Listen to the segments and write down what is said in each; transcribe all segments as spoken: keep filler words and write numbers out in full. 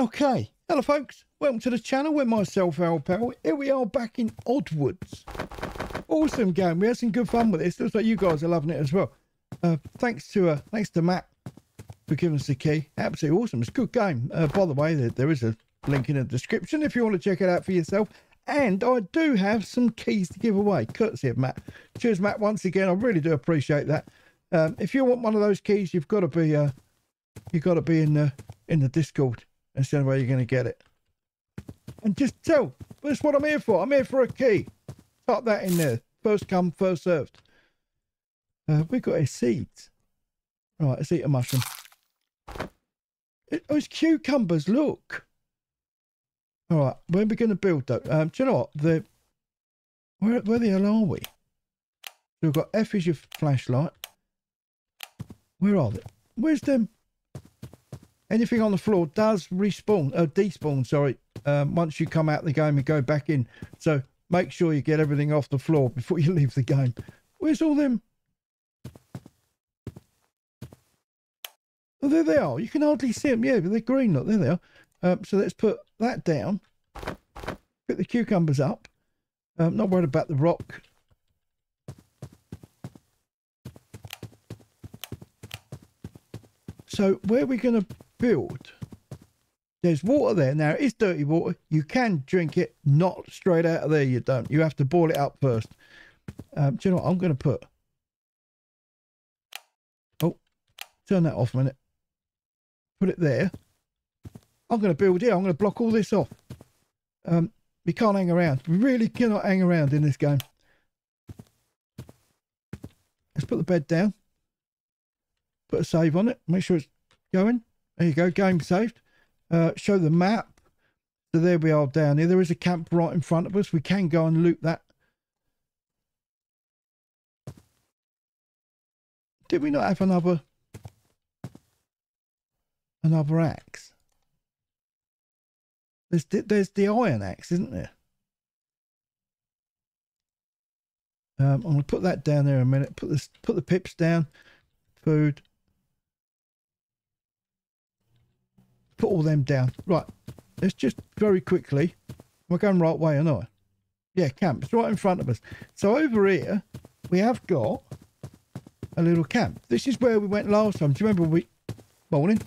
Okay, hello folks, welcome to the channel with myself Al Pal. Here we are back in Oddwoods. Awesome game, we had some good fun with this. Looks like you guys are loving it as well. Uh, thanks to uh, thanks to Matt for giving us the key. Absolutely awesome, it's a good game. Uh, by the way, there, there is a link in the description if you want to check it out for yourself. And I do have some keys to give away, courtesy of Matt. Cheers Matt once again, I really do appreciate that. Um, if you want one of those keys, you've got to be uh, you've got to be in the in the Discord. That's the only way you're going to get it. And just tell, that's what I'm here for. I'm here for a key. Type that in there. First come, first served. Uh, we've got a seed. Right, let's eat a mushroom. It, oh, it's cucumbers, look. All right, where are we going to build though? Um, do you know what? The, where, where the hell are we? We've got F is your flashlight. Where are they? Where's them? Anything on the floor does respawn, uh, despawn, sorry, um, once you come out of the game and go back in. So make sure you get everything off the floor before you leave the game. Where's all them? Oh, there they are. You can hardly see them. Yeah, but they're green. Look, there they are. Um, so let's put that down. Put the cucumbers up. Um, not worried about the rock. So where are we going to build? There's water there. Now it is dirty water. You can drink it, not straight out of there. You don't. You have to boil it up first. Um, do you know what I'm going to put? Oh, turn that off a minute. Put it there. I'm going to build here. I'm going to block all this off. Um, we can't hang around. We really cannot hang around in this game. Let's put the bed down. Put a save on it. Make sure it's going. There you go. Game saved. Uh, show the map. So there we are down here. There is a camp right in front of us. We can go and loot that. Did we not have another another axe? There's there's the iron axe, isn't there? Um, I'm gonna put that down there in a minute. Put this. Put the pips down. Food. Put all them down. Right, let's just very quickly, we're going right way, aren't I? Yeah, camp, it's right in front of us. So over here, we have got a little camp. This is where we went last time. Do you remember we, morning?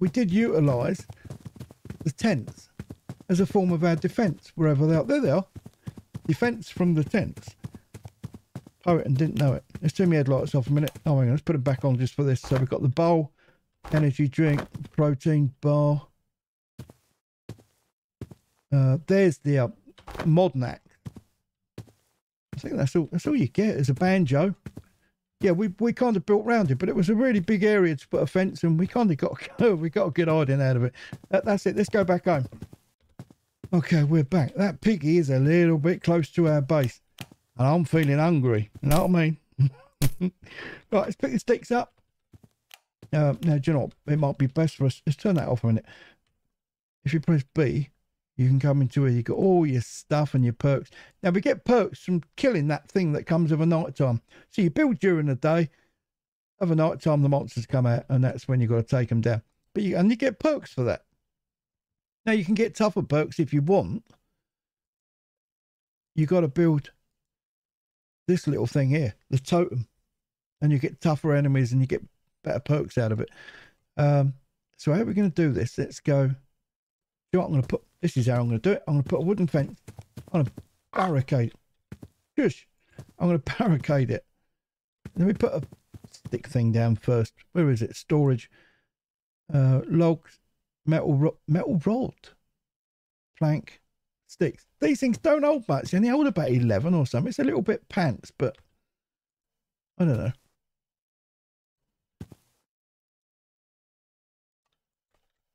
We did utilise the tents as a form of our defence, wherever they are. There they are. Defence from the tents. Poet and didn't know it. Let's turn my headlights off a minute. Oh, hang on, let's put them back on just for this. So we've got the bowl. Energy drink, protein bar. Uh, there's the uh, modern act. I think that's all. That's all you get is a banjo. Yeah, we we kind of built round it, but it was a really big area to put a fence, and we kind of got we got a good hiding out of it. That, that's it. Let's go back home. Okay, we're back. That piggy is a little bit close to our base, and I'm feeling hungry. You know what I mean? Right, let's pick the sticks up. Uh, now, do you know what? It might be best for us. Let's turn that off a minute. If you press B, you can come into where you got all your stuff and your perks. Now, we get perks from killing that thing that comes over night time. So you build during the day. Over night time, the monsters come out, and that's when you've got to take them down. But you, and you get perks for that. Now, you can get tougher perks if you want. You've got to build this little thing here, the totem. And you get tougher enemies, and you get better perks out of it. Um, so how are we going to do this? Let's go. Do you know what I'm going to put? This is how I'm going to do it. I'm going to put a wooden fence. I'm going to barricade. Shush. I'm going to barricade it. Let me put a stick thing down first. Where is it? Storage. Uh, logs. Metal rod. Metal rod. Plank. Sticks. These things don't hold much. They only hold about eleven or something. It's a little bit pants, but I don't know.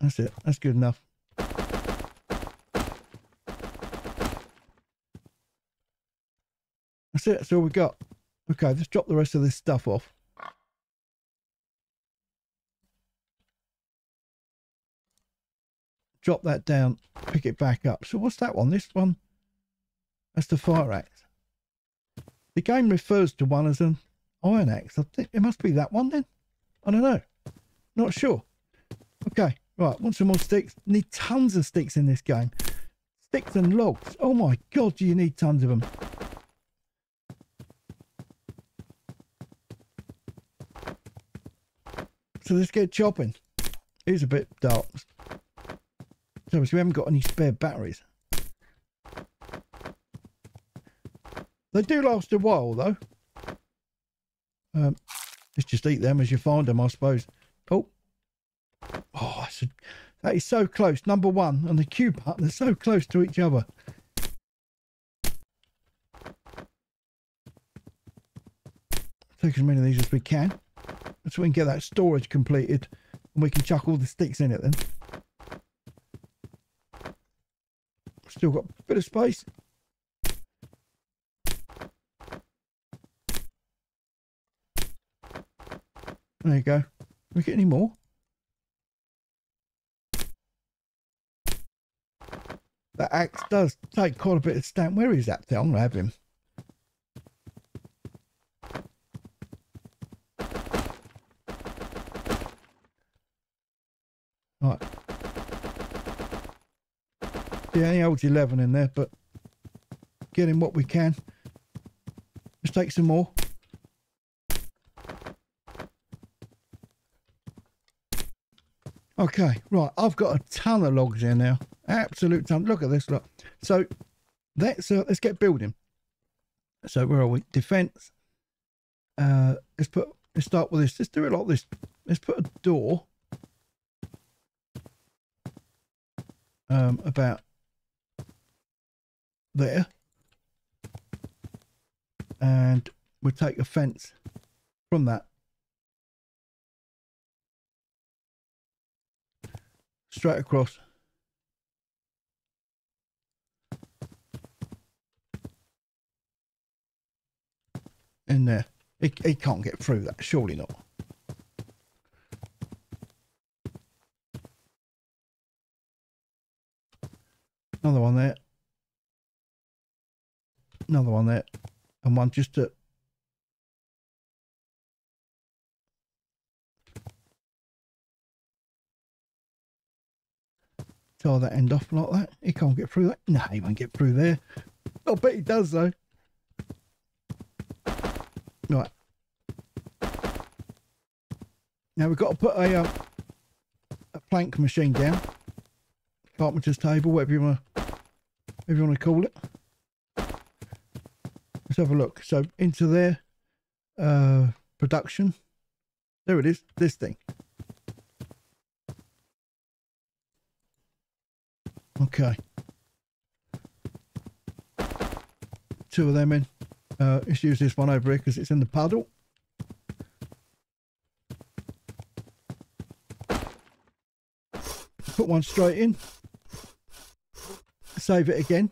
That's it. That's good enough. That's it. That's all we got. Okay, let's drop the rest of this stuff off. Drop that down. Pick it back up. So what's that one? This one? That's the fire axe. The game refers to one as an iron axe. I think it must be that one then. I don't know. Not sure. Okay. Right, want some more sticks? Need tons of sticks in this game. Sticks and logs. Oh my god, do you need tons of them? So let's get chopping. It's a bit dark. So we haven't got any spare batteries. They do last a while though. Um, let's just eat them as you find them, I suppose. Oh, oh, that's a, that is so close. Number one and the Q button, they're so close to each other. Take as many of these as we can. So we can get that storage completed and we can chuck all the sticks in it then. Still got a bit of space. There you go. Can we get any more? That axe does take quite a bit of stamp. Where is that thing? I'm going to have him. Right. Yeah, he holds eleven in there, but getting what we can. Let's take some more. Okay, right, I've got a ton of logs in now. Absolute ton. Look at this lot. So that's uh, let's get building. So where are we? Defense. Uh let's put let's start with this. Let's do it like this. Let's put a door. Um, about there, and we'll take a fence from that straight across. In there, he, he can't get through that, surely not. Another one there, another one there, and one just to tie that end off like that. He can't get through that. No, he won't get through there. I bet he does though. Right. Now we've got to put a, uh, a plank machine down. Carpenter's table, whatever you want to, whatever you want to call it. Let's have a look. So into their uh, production. There it is, this thing. Okay. Two of them in. Uh, let's use this one over here because it's in the puddle. Put one straight in. Save it again.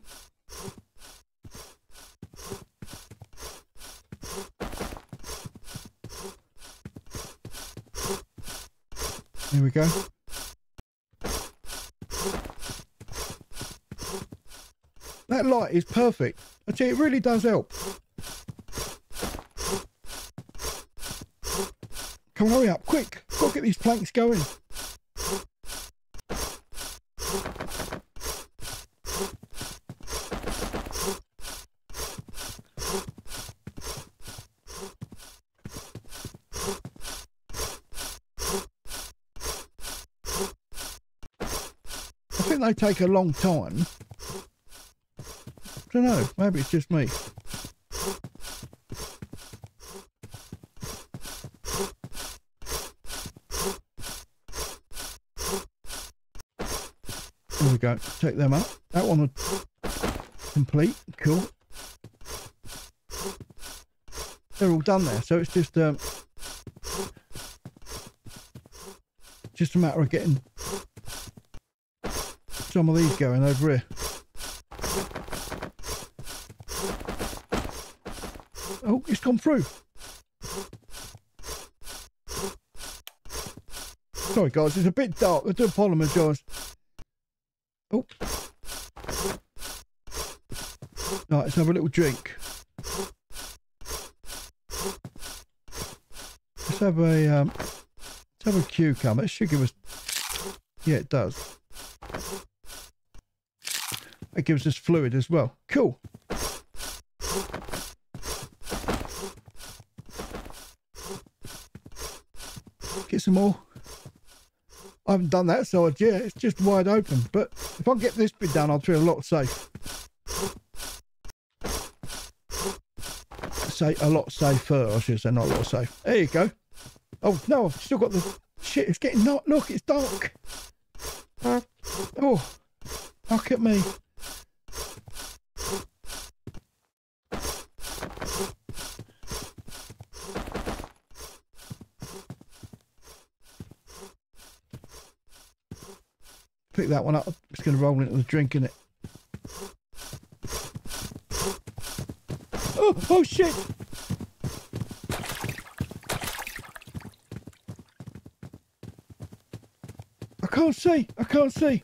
There we go. That light is perfect. I tell you, it really does help. Come on, hurry up, quick. Got to get these planks going. They take a long time. I don't know, maybe it's just me. There we go, take them up. That one complete, cool. They're all done there, so it's just um, just a matter of getting some of these going over here. Oh, it's gone through. Sorry guys, it's a bit dark. I do apologise. Oh. Right, let's have a little drink. Let's have a um, let's have a cucumber. It should give us Yeah, it does. It gives us fluid as well. Cool. Get some more. I haven't done that side yet. It's just wide open. But if I get this bit done, I'll feel a lot safe. Say a lot safer, I should say, not a lot safe. There you go. Oh no, I've still got the shit. It's getting dark. Look, it's dark. Oh, look at me. Pick that one up. It's going to roll into the drink, isn't it? Oh, oh shit! I can't see. I can't see.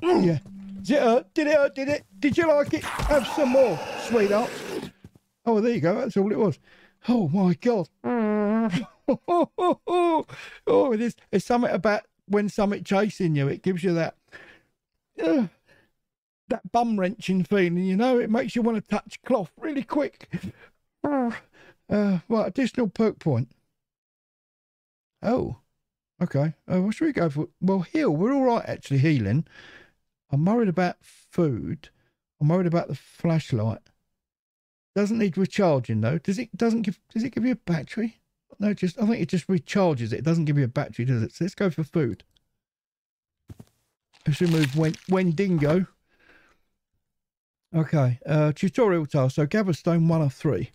Yeah. Did it hurt? Did it hurt? Did it? Did you like it? Have some more, sweetheart. Oh, there you go. That's all it was. Oh my god. Oh, oh, oh. Oh, it is. It's something about when something chasing you. It gives you that uh, that bum wrenching feeling. You know, it makes you want to touch cloth really quick. uh, right, additional perk point. Oh, okay. Uh, what should we go for? Well, heal. We're all right actually healing. I'm worried about food. I'm worried about the flashlight. Doesn't need recharging though. Does it? Doesn't give? Does it give you a battery? No, just, I think it just recharges it. It doesn't give you a battery, does it? So let's go for food. Let's remove Wendigo. Okay, uh, tutorial task. So gather stone one of three.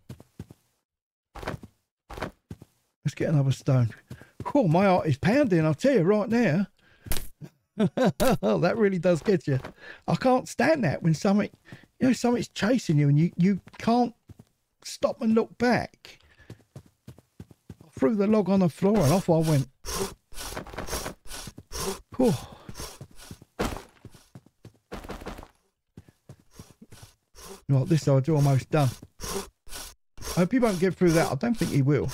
Let's get another stone. Oh, my heart is pounding, I'll tell you right now. That really does get you. I can't stand that when something, you know, something's chasing you and you, you can't stop and look back. Threw the log on the floor and off I went. Whew. Right, this side's almost done. I hope he won't get through that. I don't think he will.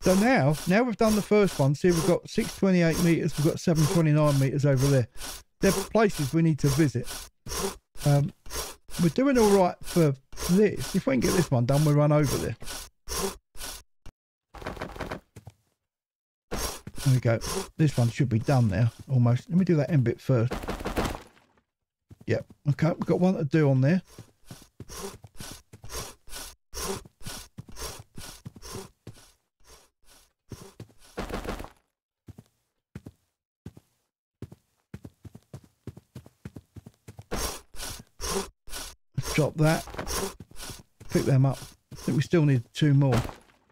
So now, now we've done the first one. See, we've got six hundred twenty-eight metres. We've got seven hundred twenty-nine metres over there. They're places we need to visit. Um, we're doing all right for this. If we can get this one done, we'll run over there. There we go. This one should be done now, almost. Let me do that end bit first. Yep. Okay, we've got one to do on there. Let's drop that. Pick them up. I think we still need two more.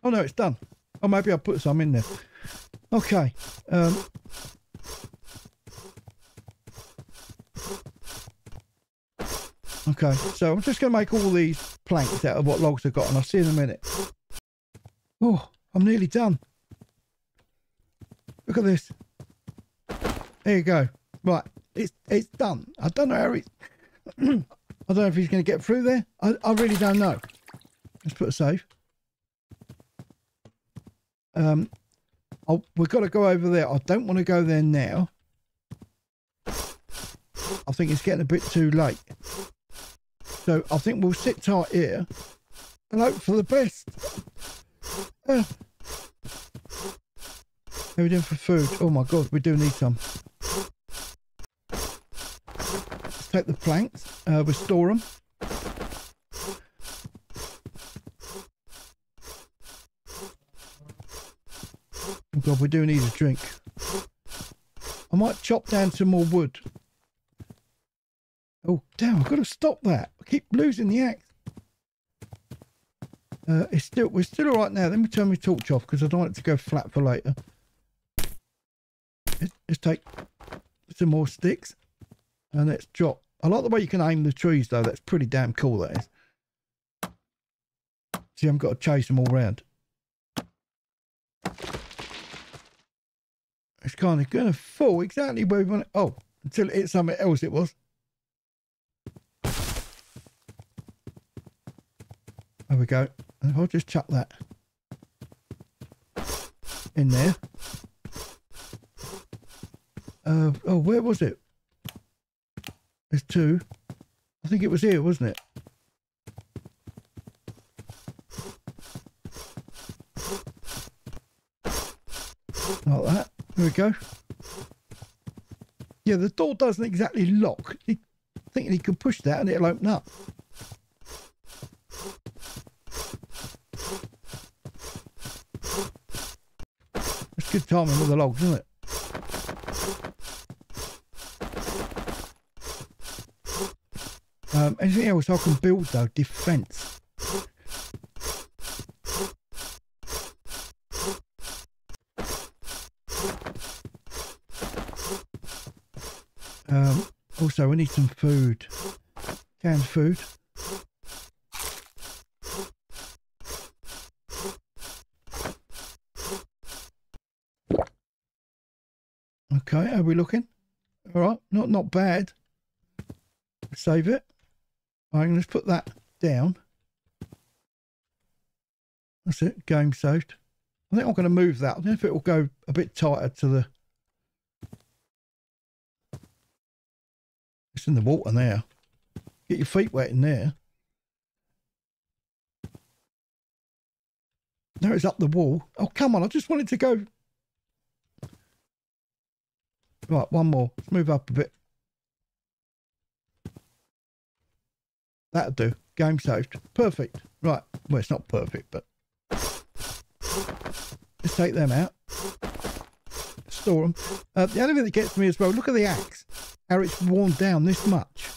Oh no, it's done. Oh, maybe I'll put some in there. Okay. Um, okay, so I'm just going to make all these planks out of what logs I've got, and I'll see in a minute. Oh, I'm nearly done. Look at this. There you go. Right, it's it's done. I don't know how it's... I don't know if he's going to get through there. I, I really don't know. Let's put a save. Um, I'll, we've got to go over there. I don't want to go there now. I think it's getting a bit too late. So I think we'll sit tight here and hope for the best. Uh, what are we doing for food? Oh my God, we do need some. Take the planks, uh, restore them. Oh God, we do need a drink. I might chop down some more wood. Oh damn, I've got to stop that. I keep losing the axe. Uh, it's still, we're still all right now. Let me turn my torch off because I don't want it to go flat for later. Let's, let's take some more sticks and let's drop. I like the way you can aim the trees though. That's pretty damn cool, that is. See, I've got to chase them all round. It's kind of going to fall exactly where we want it. Oh, until it hits something else it was. There we go. And if I'll just chuck that. in there. Uh, oh, where was it? There's two. I think it was here, wasn't it? Like that. There we go. Yeah, the door doesn't exactly lock. I think you can push that and it'll open up. It's good timing with the logs, isn't it? Um, anything else I can build though? Defense. Um, also, we need some food. Canned food. Okay, how are we looking? All right, not not bad. Save it. I'm going to put that down. That's it. Game saved. I think I'm going to move that. I don't know if it will go a bit tighter to the... It's in the water now. Get your feet wet in there. Now it's up the wall. Oh, come on. I just wanted to go... Right, one more. Let's move up a bit. That'll do. Game saved. Perfect. Right. Well, it's not perfect, but let's take them out. Store them. Uh, the only thing that gets me as well, look at the axe. How it's worn down this much.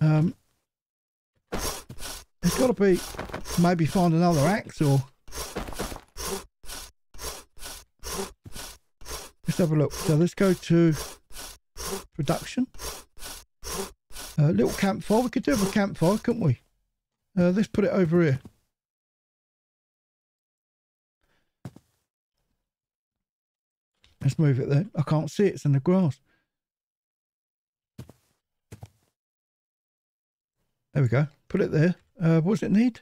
Um, it's got to be, maybe find another axe or... Have a look. So let's go to production. A uh, little campfire. We could do a campfire, couldn't we? Uh, let's put it over here. Let's move it there. I can't see it. It's in the grass. There we go. Put it there. Uh, what does it need?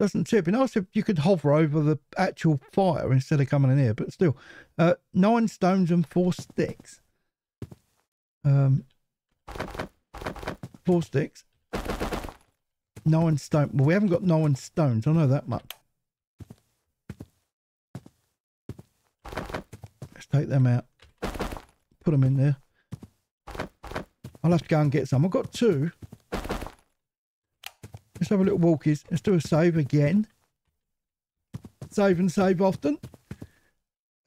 Doesn't tip. Be nice if you could hover over the actual fire instead of coming in here, but still. Uh, nine stones and four sticks. Um, four sticks. Nine stone. Well, we haven't got nine stones. I know that much. Let's take them out. Put them in there. I'll have to go and get some. I've got two. Let's have a little walkies. Let's do a save again. Save and save often.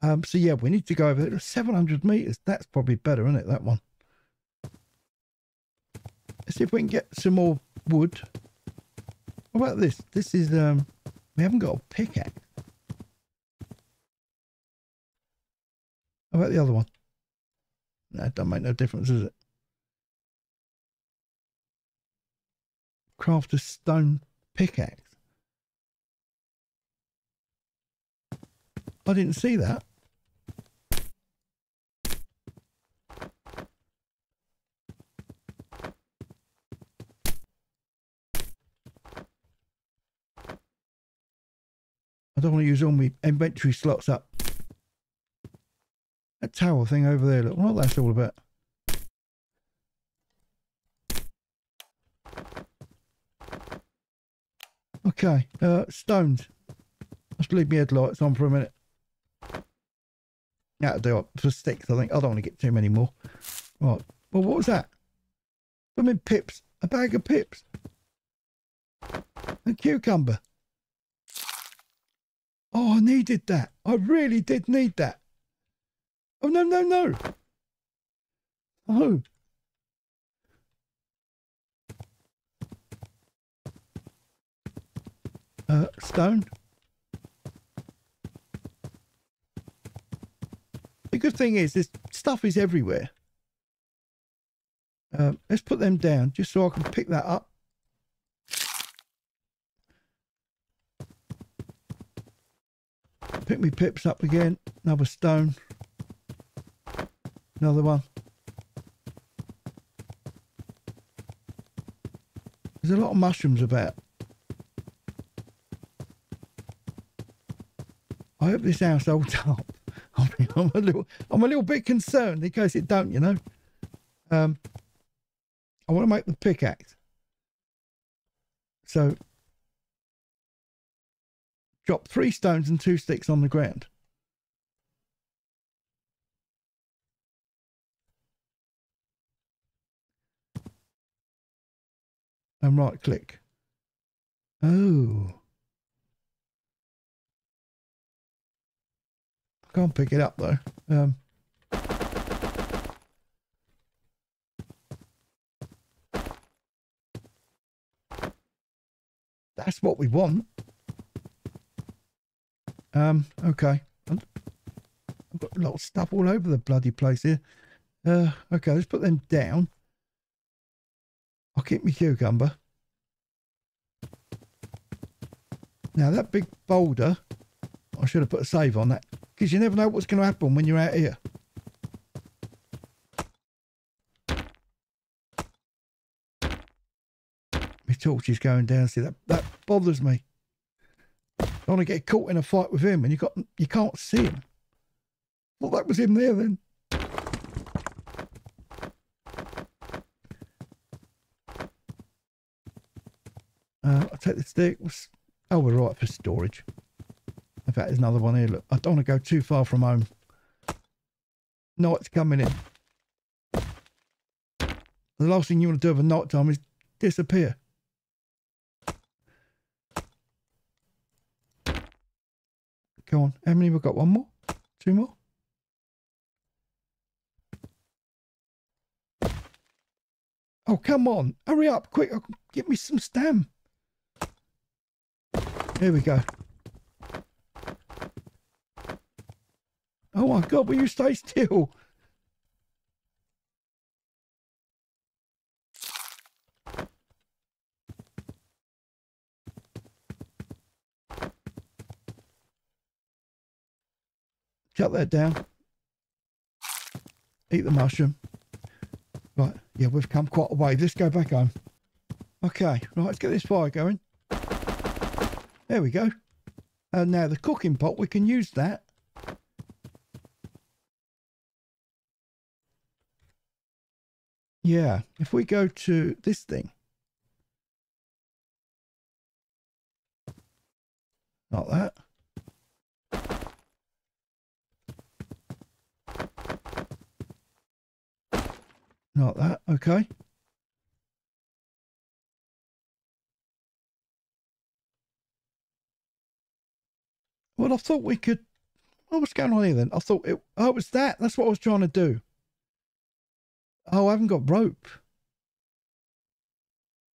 Um, so, yeah, we need to go over there. seven hundred metres. That's probably better, isn't it, that one? Let's see if we can get some more wood. What about this? This is... Um, we haven't got a pickaxe. How about the other one? No, it doesn't make no difference, does it? Craft a stone pickaxe. I didn't see that. I don't want to use all my inventory slots up. That tower thing over there, look, what that's all about. Okay, uh, stones. Just leave my headlights on for a minute. That'll do it for sticks, I think. I don't want to get too many more. Right, well, what was that? I mean, pips. A bag of pips. A cucumber. Oh, I needed that. I really did need that. Oh, no, no, no. Oh. Uh, stone. The good thing is, this stuff is everywhere. Um, let's put them down just so I can pick that up. Pick me pips up again. Another stone. Another one. There's a lot of mushrooms about. I hope this house holds up. I mean, I'm a little, I'm a little bit concerned in case it don't, you know. Um, I want to make the pickaxe. So, drop three stones and two sticks on the ground. And right click. Oh. I can't pick it up though. Um. That's what we want. Um, okay. I've got a lot of stuff all over the bloody place here. Uh, okay, let's put them down. I'll keep my cucumber. Now that big boulder, I should have put a save on that, because you never know what's going to happen when you're out here. My torch is going down. See, that, that bothers me. I don't want to get caught in a fight with him and you got you can't see him. Well, that was him there then. Uh, I'll take the stick. Oh, we're right for storage. In fact, there's another one here. Look, I don't want to go too far from home. Night's coming in. The last thing you want to do of a night time is disappear. Go on. How many have we got? One more? Two more? Oh, come on. Hurry up. Quick. Give me some stam. Here we go. Oh my God, will you stay still? Shut that down. Eat the mushroom. Right, yeah, we've come quite a way. Let's go back home. Okay, right, let's get this fire going. There we go. And now the cooking pot, we can use that. Yeah, if we go to this thing. Like that. Like that, okay. Well, I thought we could... What was going on here then? I thought it... Oh, it was that. That's what I was trying to do. Oh, I haven't got rope.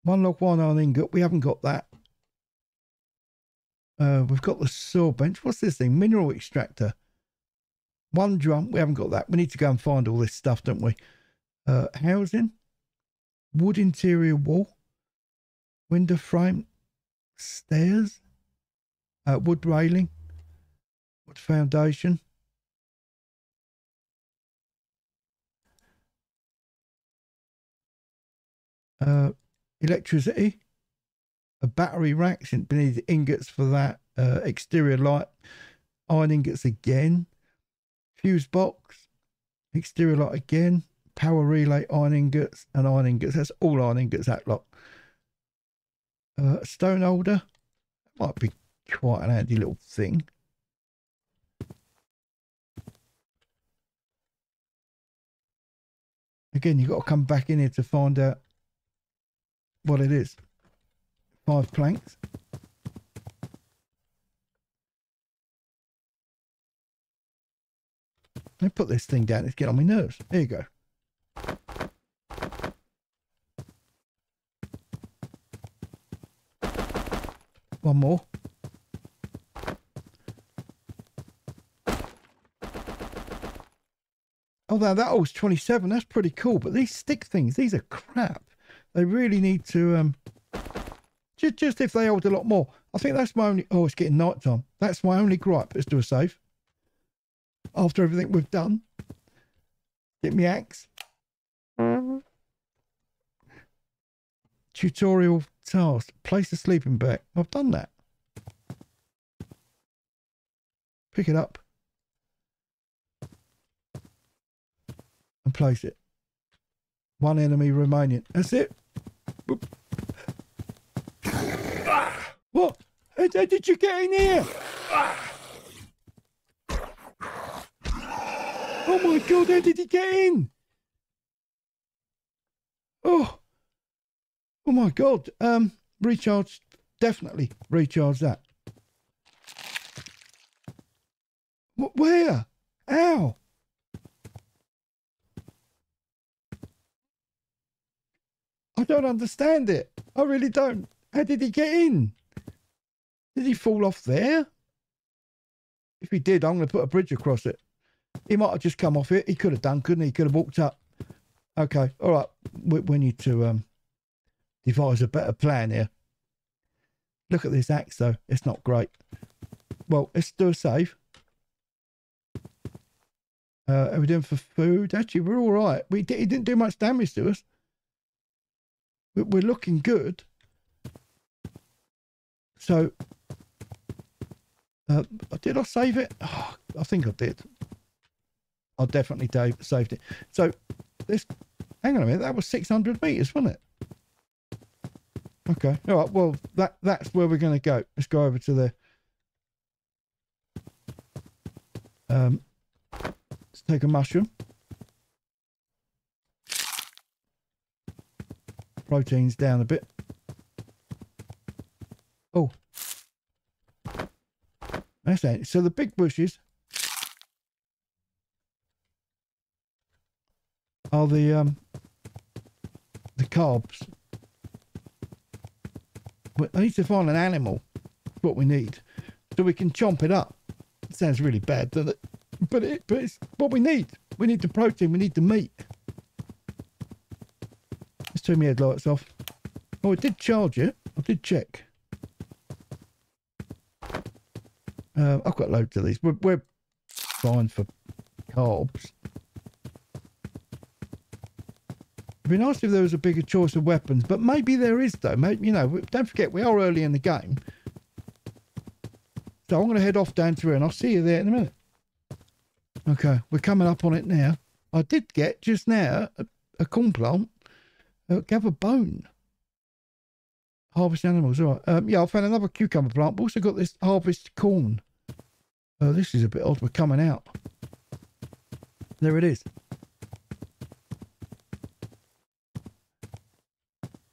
One log, one iron ingot. We haven't got that. Uh, we've got the saw bench. What's this thing? Mineral extractor. One drum. We haven't got that. We need to go and find all this stuff, don't we? Uh, housing. Wood interior wall. Window frame. Stairs. Uh, wood railing. Wood foundation. Uh, electricity. A battery rack. We need the ingots for that. Uh, exterior light. Iron ingots again. Fuse box. Exterior light again. Power relay. Iron ingots and iron ingots. That's all iron ingots, that lot. Uh, stone holder. That might be quite an handy little thing. Again, you've got to come back in here to find out what it is. Five planks. Let me put this thing down. It's getting on my nerves. There you go. One more. Although that was twenty-seven, that's pretty cool. But these stick things, these are crap. They really need to, um, just, just if they hold a lot more. I think that's my only, oh, it's getting night time. That's my only gripe. Let's do a save. After everything we've done. Get me axe. Tutorial task. Place the sleeping bag. I've done that. Pick it up. And place it. One enemy remaining. That's it. What? How did you get in here? Oh my God, how did he get in? Oh. Oh my God. Um, recharge. Definitely recharge that. Where? Ow. I don't understand it. I really don't. How did he get in? Did he fall off there? If he did, I'm going to put a bridge across it. He might have just come off it. He could have done, couldn't he? He could have walked up. Okay. All right. We, we need to um, devise a better plan here. Look at this axe, though. It's not great. Well, let's do a save. Uh, are we doing for food? Actually, we're all right. We did, he didn't do much damage to us. We're, we're looking good. So... Uh, did I save it? Oh, I think I did. I definitely dave, saved it. So, this, hang on a minute, that was six hundred meters, wasn't it? Okay, all right, well, that, that's where we're going to go. Let's go over to the... Um, let's take a mushroom. Protein's down a bit. Oh. That's it. So the big bushes are the um the carbs. But I need to find an animal. That's what we need, so we can chomp it up. It sounds really bad, doesn't it? But it but it's what we need. We need the protein. We need the meat. Let's turn my headlights off. Oh, it did charge it. I did check. Uh, I've got loads of these. We're, we're fine for carbs. It'd be nice if there was a bigger choice of weapons, but maybe there is, though. Maybe, you know, don't forget, we are early in the game. So I'm going to head off down to here, and I'll see you there in a minute. Okay, we're coming up on it now. I did get, just now, a, a corn plant. Uh, gather bone. Harvest animals, all right. Um, yeah, I found another cucumber plant. We've also got this harvest corn. Oh, this is a bit odd. We're coming out. There it is.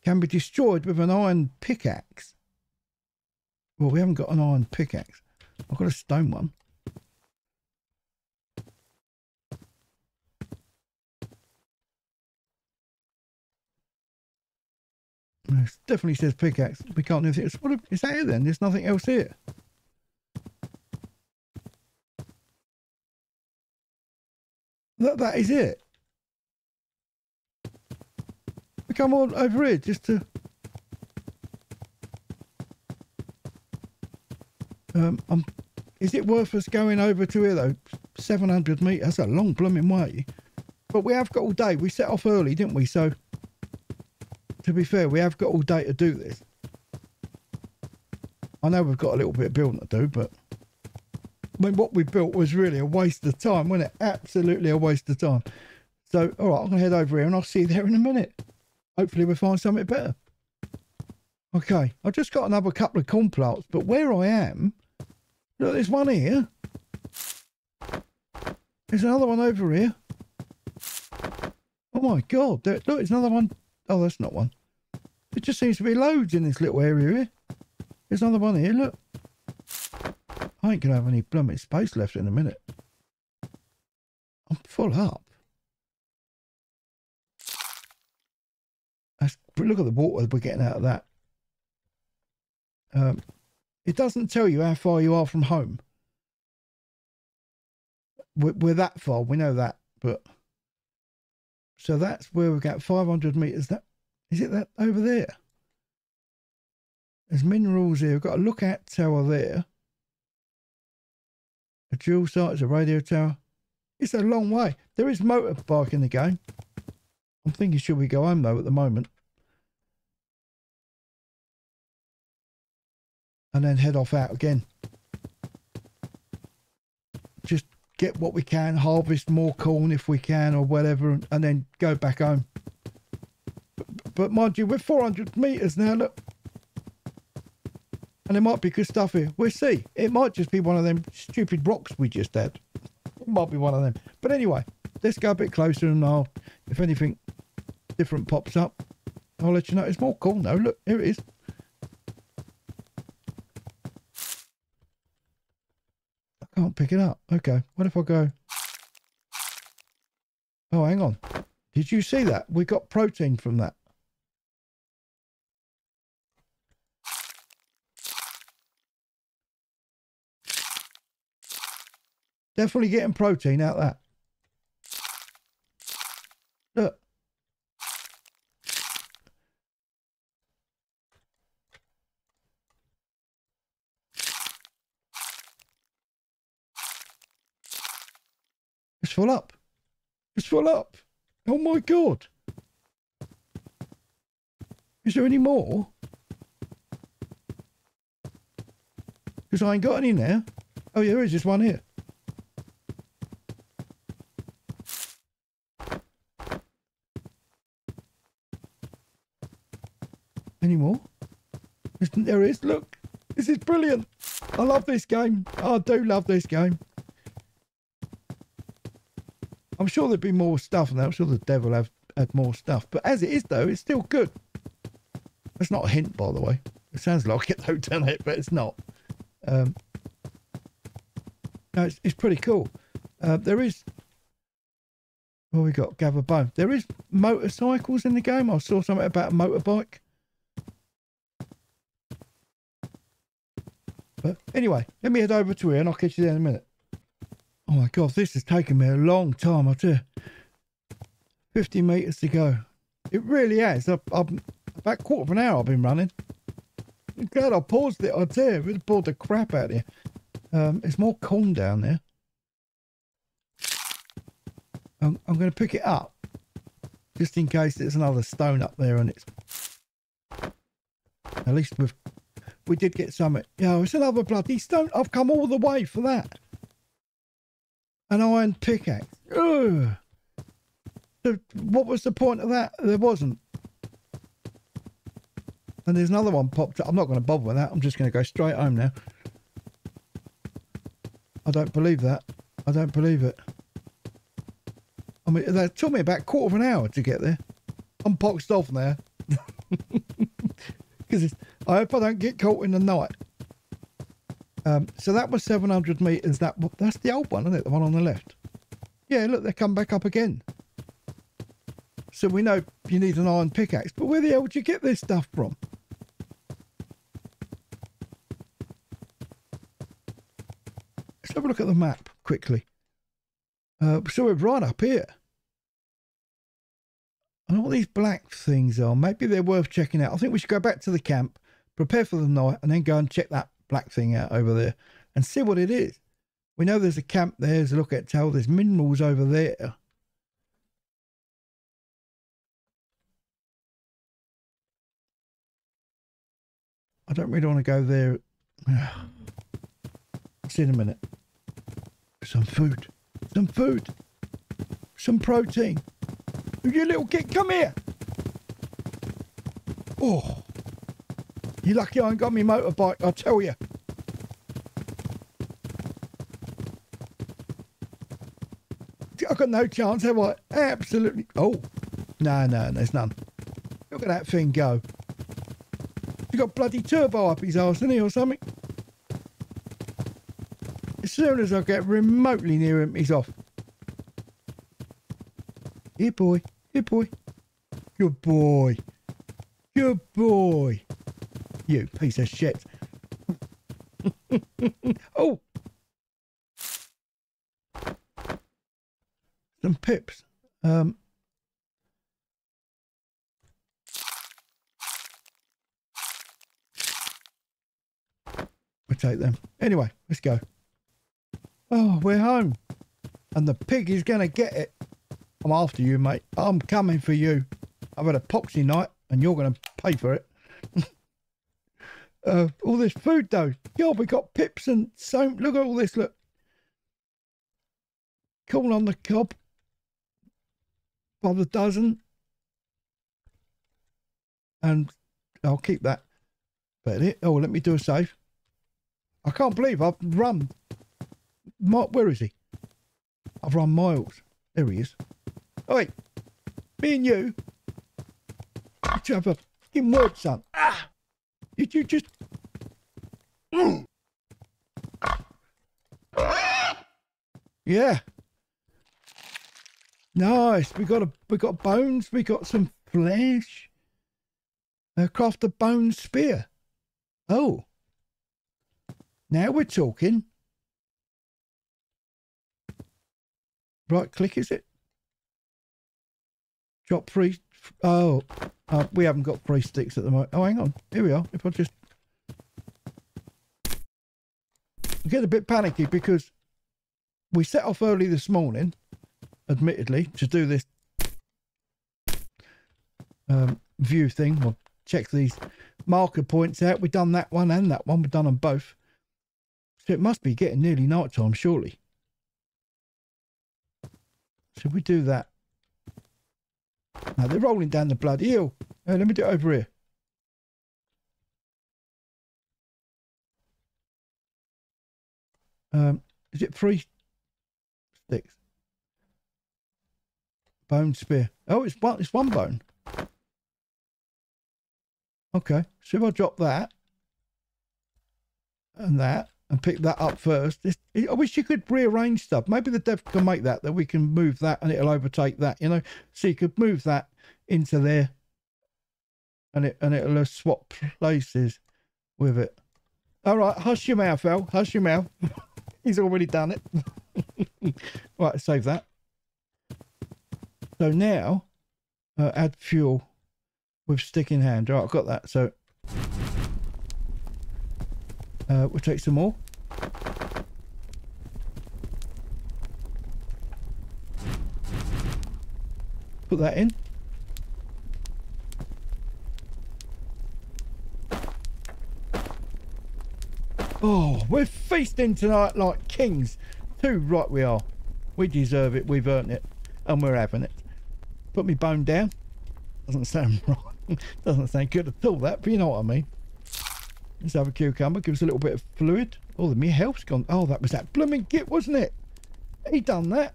Can be destroyed with an iron pickaxe. Well, we haven't got an iron pickaxe. I've got a stone one. It definitely says pickaxe. We can't do anything. What is that here then? There's nothing else here. That, that is it. We come on over here just to... Um, I'm... Is it worth us going over to here though? seven hundred metres. That's a long blooming way. But we have got all day. We set off early, didn't we? So... To be fair, we have got all day to do this. I know we've got a little bit of building to do, but... I mean, what we built was really a waste of time, wasn't it? Absolutely a waste of time. So, all right, I'm going to head over here and I'll see you there in a minute. Hopefully we'll find something better. Okay, I've just got another couple of corn plants, but where I am... Look, there's one here. There's another one over here. Oh, my God. There, look, there's another one... Oh, that's not one. It just seems to be loads in this little area here. There's another one here, look. I ain't going to have any blooming space left in a minute. I'm full up. That's, look at the water we're getting out of that. Um, it doesn't tell you how far you are from home. We're, we're that far, we know that, but... So that's where we've got five hundred metres. That is it that over there? There's minerals here. We've got a lookout tower there. A dual site, a radio tower. It's a long way. There is motorbike in the game. I'm thinking should we go home though at the moment? and then head off out again. Just get what we can, harvest more corn if we can or whatever, and, and then go back home. But, but mind you, we're four hundred metres now, look. And there might be good stuff here. We'll see. It might just be one of them stupid rocks we just had. It might be one of them. But anyway, let's go a bit closer and I'll, if anything different pops up, I'll let you know. It's more corn though. Look, here it is. I can't pick it up. Okay. What if I go? Oh, hang on. Did you see that? We got protein from that. Definitely getting protein out of that. Look. It's full up. It's full up. Oh my God. Is there any more? Because I ain't got any now. Oh yeah, there is. There's one here. Anymore? There is. Look, this is brilliant. I love this game. I do love this game. I'm sure there'd be more stuff now. I'm sure the devil have had more stuff. But as it is, though, it's still good. That's not a hint, by the way. It sounds like it, though, doesn't it? But it's not. Um, no, it's, it's pretty cool. Uh, there is. Well, we got gather bone. There is motorcycles in the game. I saw something about a motorbike. But anyway, let me head over to here and I'll catch you there in a minute. Oh my God, this has taken me a long time, I tell you. fifty metres to go. It really has. I've, I've, about a quarter of an hour I've been running. I'm glad I paused it, I tell you. It would have bored the crap out of you. Um, it's more corn down there. I'm, I'm going to pick it up. Just in case there's another stone up there and it's... At least we've... We did get some. Yeah, it's another bloody stone. I've come all the way for that. An iron pickaxe. Ugh. So what was the point of that? There wasn't. And there's another one popped up. I'm not going to bother with that. I'm just going to go straight home now. I don't believe that. I don't believe it. I mean, that took me about a quarter of an hour to get there. I'm boxed off now. Because it's... I hope I don't get caught in the night. Um, so that was seven hundred metres. That That's the old one, isn't it? The one on the left. Yeah, look, they come back up again. So we know you need an iron pickaxe. But where the hell would you get this stuff from? Let's have a look at the map quickly. Uh, so we're right up here. I don't know what these black things are. Maybe they're worth checking out. I think we should go back to the camp. Prepare for the night and then go and check that black thing out over there and see what it is. We know there's a camp there. There's a look at tell. There's minerals over there. I don't really want to go there. See in a minute. Some food. Some food. Some protein. You little kid, come here. Oh. You're lucky I ain't got me motorbike, I tell you. I've got no chance, have I? Absolutely. Oh, no, no, there's none. Look at that thing go. He's got bloody turbo up his arse, isn't he, or something? As soon as I get remotely near him, he's off. Here, boy. Here, boy. Good boy. Good boy. You piece of shit. Oh! Some pips. Um. We'll take them. Anyway, let's go. Oh, we're home. And the pig is going to get it. I'm after you, mate. I'm coming for you. I've had a poxy night and you're going to pay for it. Uh, all this food though. Yo, we got pips and so. Look at all this. Look. Corn on the cob. By the dozen. And I'll keep that. But it. Oh, let me do a save. I can't believe I've run. Mark, where is he? I've run miles. There he is. Oi, me and you. You have a fucking word, son. Ah! Did you just? Mm. Yeah. Nice. We got a. We got bones. We got some flesh. Uh, craft a bone spear. Oh. Now we're talking. Right click, is it? Drop three. Oh, uh, we haven't got three sticks at the moment. Oh, hang on. Here we are. If I just I get a bit panicky because we set off early this morning, admittedly, to do this um, view thing. We'll check these marker points out. We've done that one and that one. We've done them both. So it must be getting nearly night time, surely. So we do that. Now they're rolling down the bloody hill. Now, let me do it over here. Um, is it three sticks? Bone spear. Oh, it's one. It's one bone. Okay. So if I drop that and that and pick that up first, it's, I wish you could rearrange stuff. Maybe the dev can make that, that we can move that and it'll overtake that, you know, so you could move that into there and, it, and it'll swap places with it. All right, hush your mouth, Al, hush your mouth. He's already done it. Right, save that. So now, uh, add fuel with stick in hand. All right, I've got that, so uh, we'll take some more. Put that in. Oh, we're feasting tonight like kings. Too right we are. We deserve it. We've earned it, and we're having it. Put me bone down. Doesn't sound right. Doesn't sound good at all, that, but you know what I mean. Let's have a cucumber. Give us a little bit of fluid. Oh, the mere health's gone. Oh, that was that blooming git, wasn't it? He done that.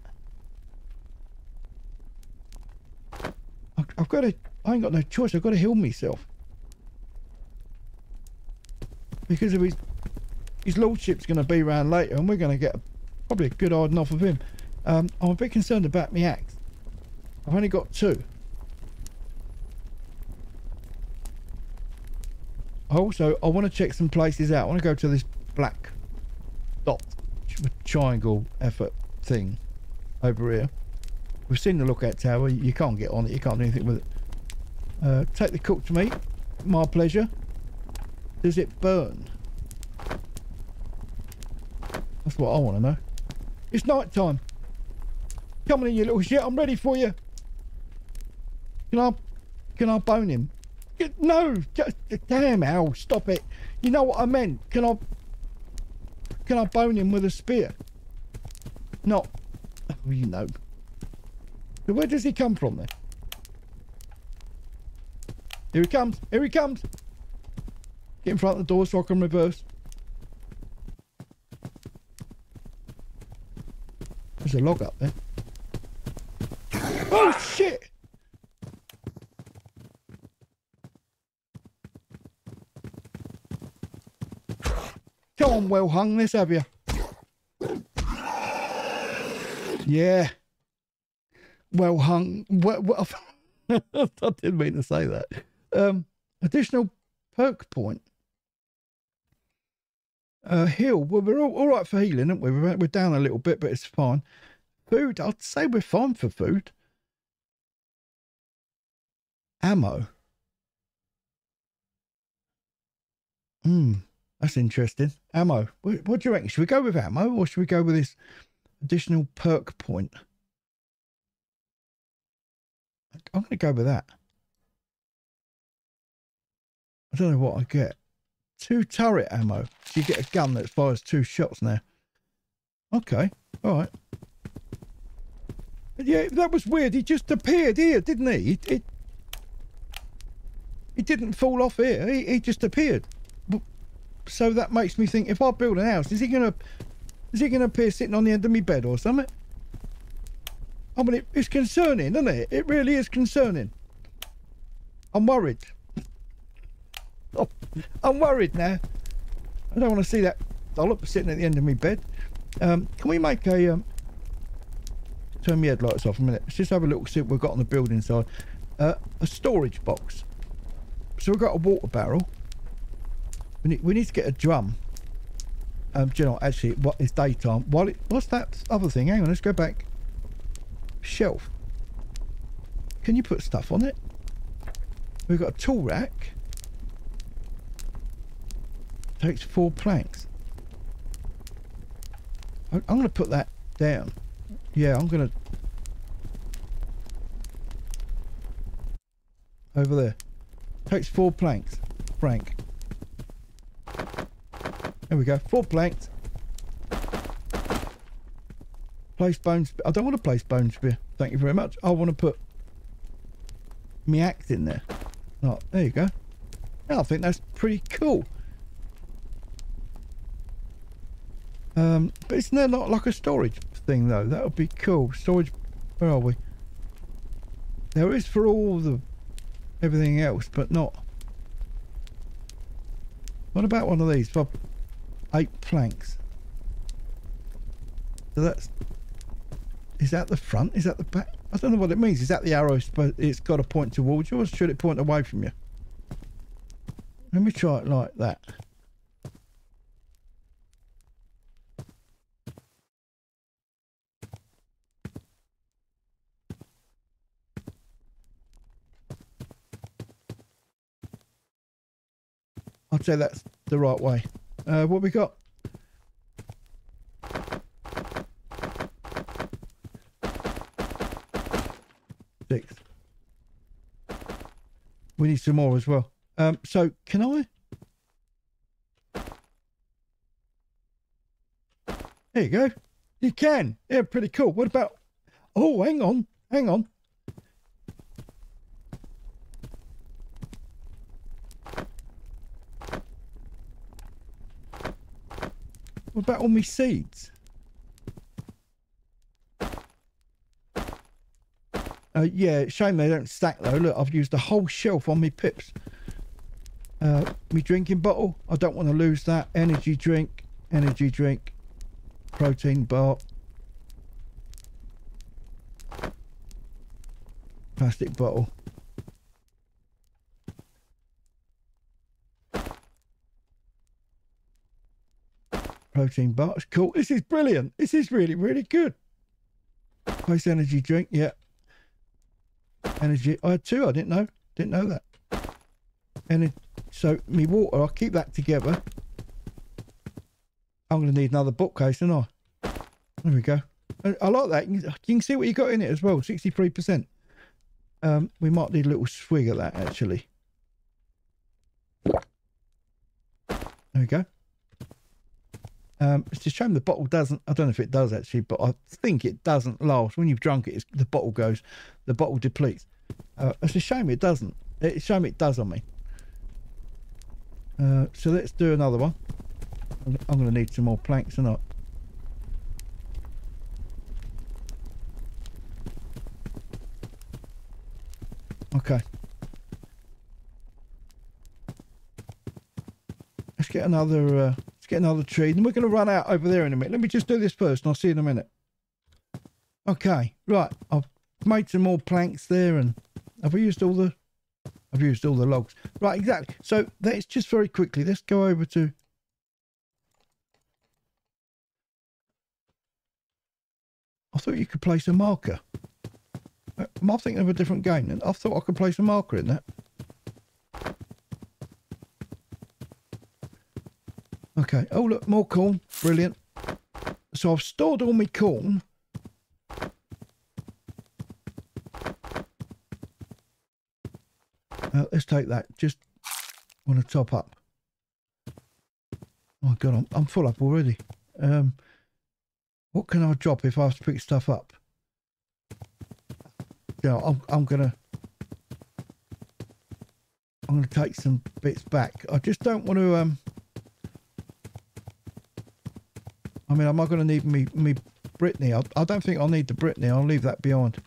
I've got to, I ain't got no choice. I've got to heal myself. Because of his, his lordship's going to be around later and we're going to get a, probably a good hiding off of him. Um, I'm a bit concerned about my axe. I've only got two. Also, I want to check some places out. I want to go to this black dot triangle effort thing over here. We've seen the lookout tower. You can't get on it. You can't do anything with it. Uh, take the cooked meat. My pleasure. Does it burn? That's what I want to know. It's night time. Come on in, you little shit. I'm ready for you. Can I, can I bone him? No. Just, damn, Al. Stop it. You know what I meant. Can I, can I bone him with a spear? Not. Oh, you know. Where does he come from then? Here he comes. Here he comes. Get in front of the door so I can reverse. There's a log up there. Oh shit! Come on, well hung this, have you? Yeah. Well hung. Well, well, I didn't mean to say that. Um, additional perk point. Uh, heal. Well, we're all, all right for healing, aren't we? We're, we're down a little bit, but it's fine. Food. I'd say we're fine for food. Ammo. Hmm. That's interesting. Ammo. What, what do you reckon? Should we go with ammo or should we go with this additional perk point? I'm going to go with that. I don't know what I get. two turret ammo. So you get a gun that fires two shots now. Okay, all right. Yeah, that was weird. He just appeared here, didn't he? He, he, he didn't fall off here. He, he just appeared. So that makes me think, if I build a house, is he gonna, is he gonna appear sitting on the end of my bed or something? I mean, it, it's concerning, isn't it? It really is concerning. I'm worried. Oh, I'm worried now. I don't want to see that dollop sitting at the end of my bed. Um, can we make a... Um, turn my headlights off a minute. Let's just have a look, see what we've got on the building side. Uh, a storage box. So we've got a water barrel. We need, we need to get a drum. Um, do you know, actually, what is daytime? While it, what's that other thing? Hang on, let's go back. Shelf. Can you put stuff on it? We've got a tool rack. Takes four planks. I'm going to put that down. Yeah, I'm going to... Over there. Takes four planks. Frank. There we go. Four planks. Place bone spear. I don't want to place bone spear. Thank you very much. I want to put... me axe in there. Oh, there you go. Yeah, I think that's pretty cool. Um, but isn't there not like a storage thing though? That would be cool. Storage, where are we? There is for all the everything else, but not. What about one of these for eight planks? So that's, is that the front? Is that the back? I don't know what it means. Is that the arrow? It's got to point towards you, or should it point away from you? Let me try it like that. I'd say that's the right way. Uh, what we got? Six. We need some more as well. Um, so can I? There you go. You can. Yeah, pretty cool. What about? Oh, hang on, hang on. What about all my seeds? Uh, yeah, shame they don't stack though. Look, I've used the whole shelf on me pips. Uh, me drinking bottle. I don't want to lose that. Energy drink. Energy drink. Protein bar. Plastic bottle. Protein bar. It's cool. This is brilliant. This is really, really good. Nice energy drink. Yeah. Energy. I had two. I didn't know. Didn't know that. And so me water. I'll keep that together. I'm going to need another bookcase, aren't I? There we go. I, I like that. You can, you can see what you got in it as well. sixty-three percent. Um, we might need a little swig of that actually. There we go. Um, it's just a shame the bottle doesn't, I don't know if it does actually, but I think it doesn't last. When you've drunk it, it's, the bottle goes, the bottle depletes. Uh, it's a shame it doesn't. It's a shame it does on me. Uh, so let's do another one. I'm, I'm going to need some more planks or not. Okay. Let's get another... Uh, get another tree, and we're going to run out over there in a minute. Let me just do this first and I'll see you in a minute. Okay, right, I've made some more planks there, and have we used all the I've used all the logs, right? Exactly. So that's just very quickly, let's go over to I thought you could place a marker. I'm thinking of a different game, and I thought I could place a marker in that. Okay, oh look, more corn, brilliant. So I've stored all my corn. Uh, let's take that, just want to top up. My God, I'm, I'm full up already. Um, what can I drop if I have to pick stuff up? Yeah, I'm, I'm gonna, I'm gonna take some bits back. I just don't want to. Um, I mean, am I gonna need me me Brittany? I, I don't think I'll need the Brittany. I'll leave that behind.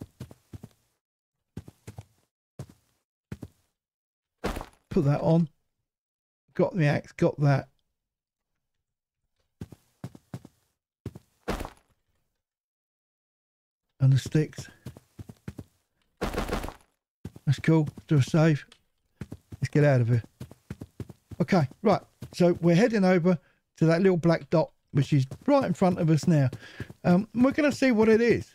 Put that on. Got the axe. Got that. And the sticks. That's cool. Do a save. Let's get out of here. Okay, right. So we're heading over to that little black dot, which is right in front of us now. Um, we're going to see what it is.